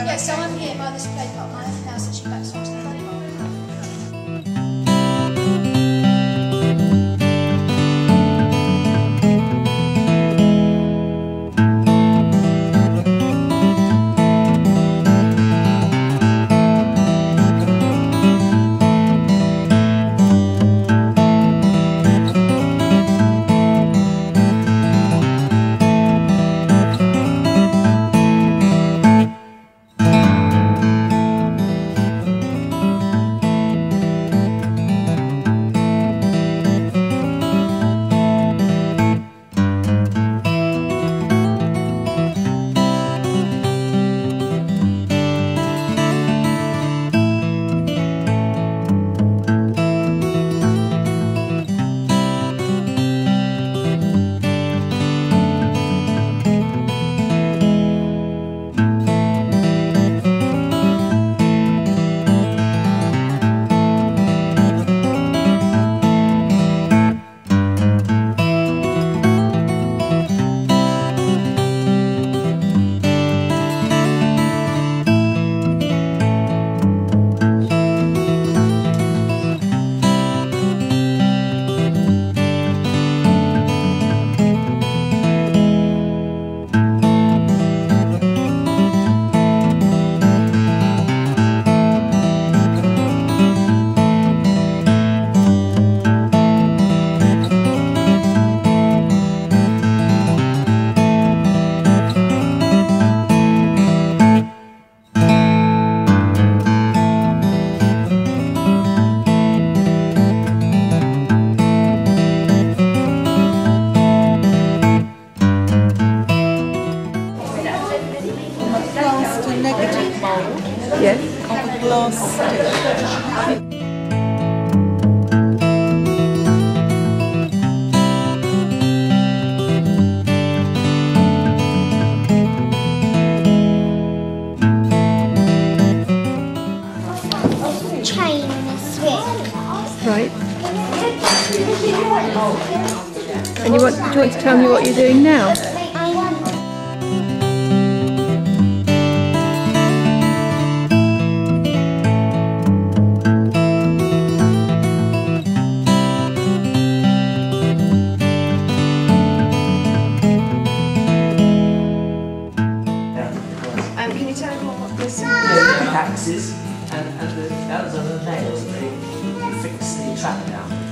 Yeah, so I'm here by this play pot. My house that she backs onto the play pot. Yes. On glass dish. China swing. Right. And you want? Do you want to tell me what you're doing now? Axes and the nails, they fix the trap now.